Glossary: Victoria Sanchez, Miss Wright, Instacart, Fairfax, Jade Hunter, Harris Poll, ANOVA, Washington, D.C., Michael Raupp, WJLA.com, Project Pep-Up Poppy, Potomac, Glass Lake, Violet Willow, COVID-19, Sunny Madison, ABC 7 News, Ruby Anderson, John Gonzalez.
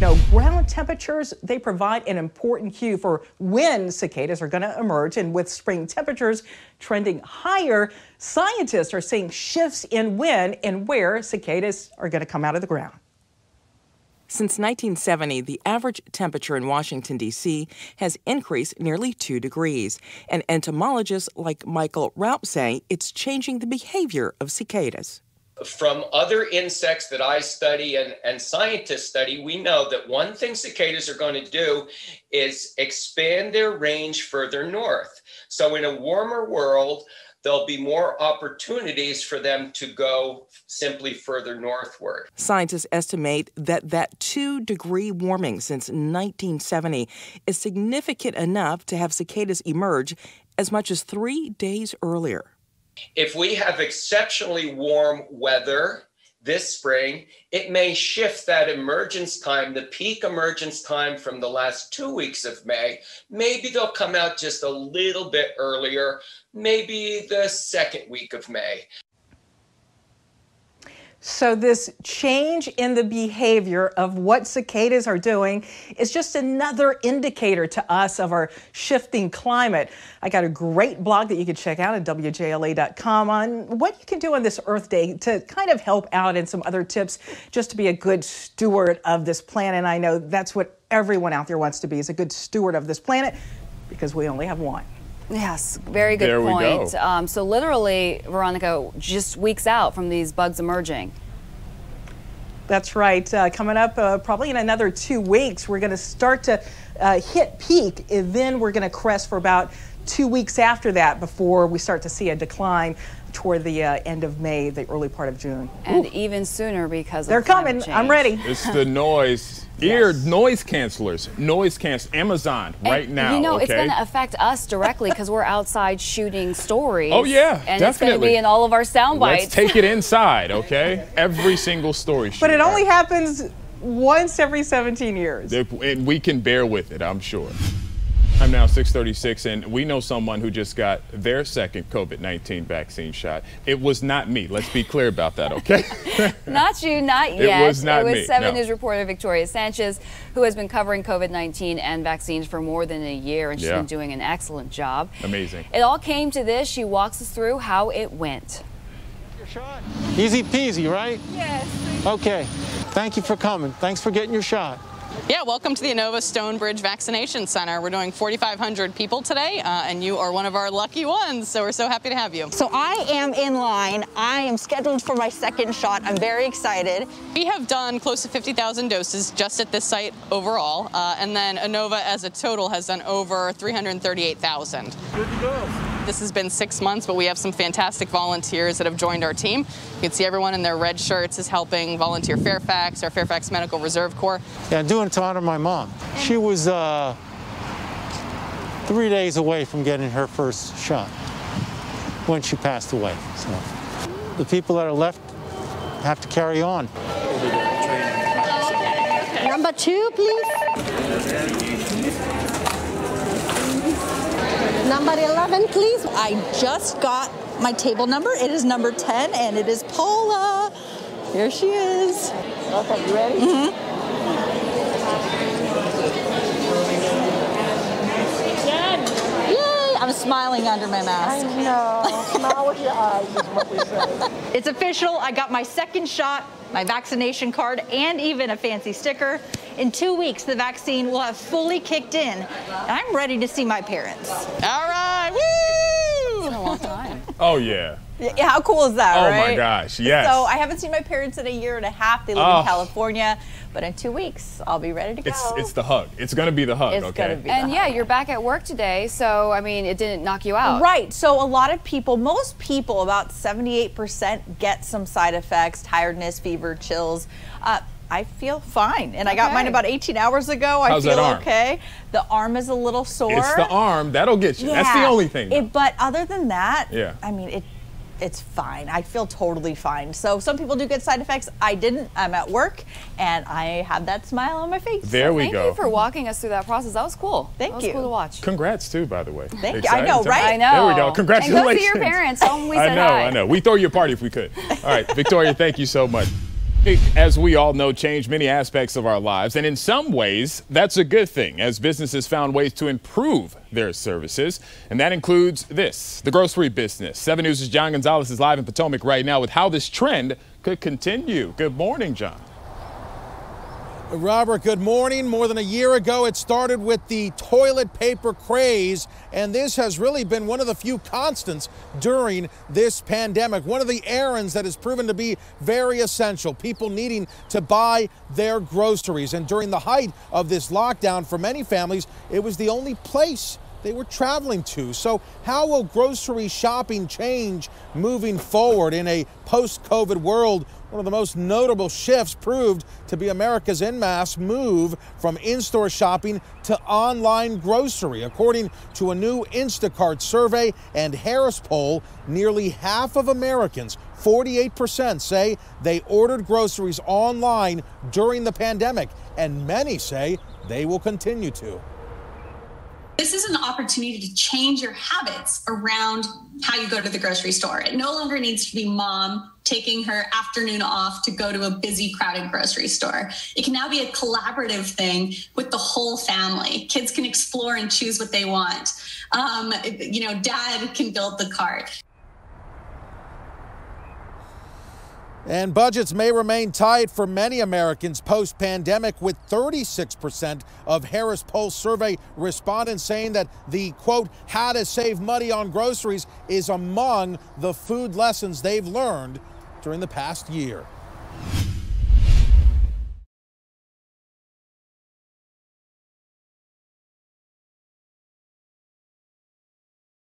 Now, ground temperatures, they provide an important cue for when cicadas are going to emerge. And with spring temperatures trending higher, scientists are seeing shifts in when and where cicadas are going to come out of the ground. Since 1970, the average temperature in Washington, D.C. has increased nearly 2 degrees. And entomologists like Michael Raupp say it's changing the behavior of cicadas. From other insects that I study and scientists study, we know that one thing cicadas are going to do is expand their range further north. So in a warmer world, there'll be more opportunities for them to go simply further northward. Scientists estimate that 2-degree warming since 1970 is significant enough to have cicadas emerge as much as 3 days earlier. If we have exceptionally warm weather this spring, it may shift that emergence time, the peak emergence time from the last 2 weeks of May. Maybe they'll come out just a little bit earlier, maybe the second week of May. So this change in the behavior of what cicadas are doing is just another indicator to us of our shifting climate. I got a great blog that you can check out at WJLA.com on what you can do on this Earth Day to kind of help out and some other tips just to be a good steward of this planet. And I know that's what everyone out there wants to be, is a good steward of this planet, because we only have one. Yes, very good there point. We go. So literally, Veronica, just weeks out from these bugs emerging. That's right. Coming up probably in another 2 weeks, we're going to start to hit peak, and then we're going to crest for about 2 weeks after that before we start to see a decline toward the end of May, the early part of June. And ooh, even sooner because they're of climate coming. Change. I'm ready. It's the noise. Ear yes. Noise cancelers, Amazon right and now. You know, okay? It's going to affect us directly because we're outside shooting stories. Oh, yeah, and definitely. It's going to be in all of our sound bites. Let's take it inside, okay? Every single story. But it only happens once every 17 years. And we can bear with it, I'm sure. I'm now 6:36, and we know someone who just got their second COVID-19 vaccine shot. It was not me. Let's be clear about that, okay? Not you, not yet. It was not me. It was 7 News reporter Victoria Sanchez, who has been covering COVID-19 and vaccines for more than a year, and she's been doing an excellent job. Amazing. It all came to this. She walks us through how it went. Your shot. Easy peasy, right? Yes. Okay. Thank you for coming. Thanks for getting your shot. Yeah, welcome to the ANOVA Stonebridge Vaccination Center. We're doing 4,500 people today, and you are one of our lucky ones, so we're so happy to have you. So I am in line. I am scheduled for my second shot. I'm very excited. We have done close to 50,000 doses just at this site overall, and then ANOVA as a total has done over 338,000. Good to go. This has been 6 months, but we have some fantastic volunteers that have joined our team. You can see everyone in their red shirts is helping volunteer Fairfax, our Fairfax Medical Reserve Corps. Yeah, I'm doing it to honor my mom. She was 3 days away from getting her first shot when she passed away. So the people that are left have to carry on. Number two, please. Number 11, please. I just got my table number. It is number 10, and it is Paula. Here she is. Okay, you ready? Mm-hmm. Yay! I'm smiling under my mask. I know. Smile with your eyes is what we say. It's official. I got my second shot, my vaccination card, and even a fancy sticker. In 2 weeks, the vaccine will have fully kicked in, and I'm ready to see my parents. All right, woo! It's been a long time. Oh, yeah. Yeah, how cool is that, right? Oh, my gosh, yes. So I haven't seen my parents in a year and a half. They live in California, but in 2 weeks, I'll be ready to go. It's the hug. It's going to be the hug, it's okay? Be and, yeah, hug. You're back at work today, so, I mean, it didn't knock you out. Right. So a lot of people, most people, about 78% get some side effects, tiredness, fever, chills. I feel fine, and I got mine about 18 hours ago. How's I feel okay. The arm is a little sore. It's the arm. That'll get you. Yeah. That's the only thing. But other than that, I mean, it's fine. I feel totally fine. So some people do get side effects. I didn't. I'm at work, and I have that smile on my face. There we go. Thank you for walking us through that process. That was cool. Thank you. That was cool to watch. Congrats, too, by the way. Thank you. I know, right? I know. There we go. Congratulations. And go see your parents. Tell them we said hi. I know. We'd throw you a party if we could. All right, Victoria, thank you so much. As we all know, changed many aspects of our lives, and in some ways, that's a good thing, as businesses found ways to improve their services, and that includes this, the grocery business. 7 News' John Gonzalez is live in Potomac right now with how this trend could continue. Good morning, John. Robert, good morning. More than a year ago, it started with the toilet paper craze, and this has really been one of the few constants during this pandemic. One of the errands that has proven to be very essential, people needing to buy their groceries. And during the height of this lockdown, for many families, it was the only place they were traveling to. So how will grocery shopping change moving forward in a post-COVID world? One of the most notable shifts proved to be America's en masse move from in-store shopping to online grocery. According to a new Instacart survey and Harris Poll, nearly half of Americans, 48%, say they ordered groceries online during the pandemic, and many say they will continue to. This is an opportunity to change your habits around how you go to the grocery store. It no longer needs to be mom taking her afternoon off to go to a busy, crowded grocery store. It can now be a collaborative thing with the whole family. Kids can explore and choose what they want. Dad can build the cart. And budgets may remain tight for many Americans post-pandemic, with 36% of Harris Poll survey respondents saying that the, quote, how to save money on groceries is among the food lessons they've learned during the past year.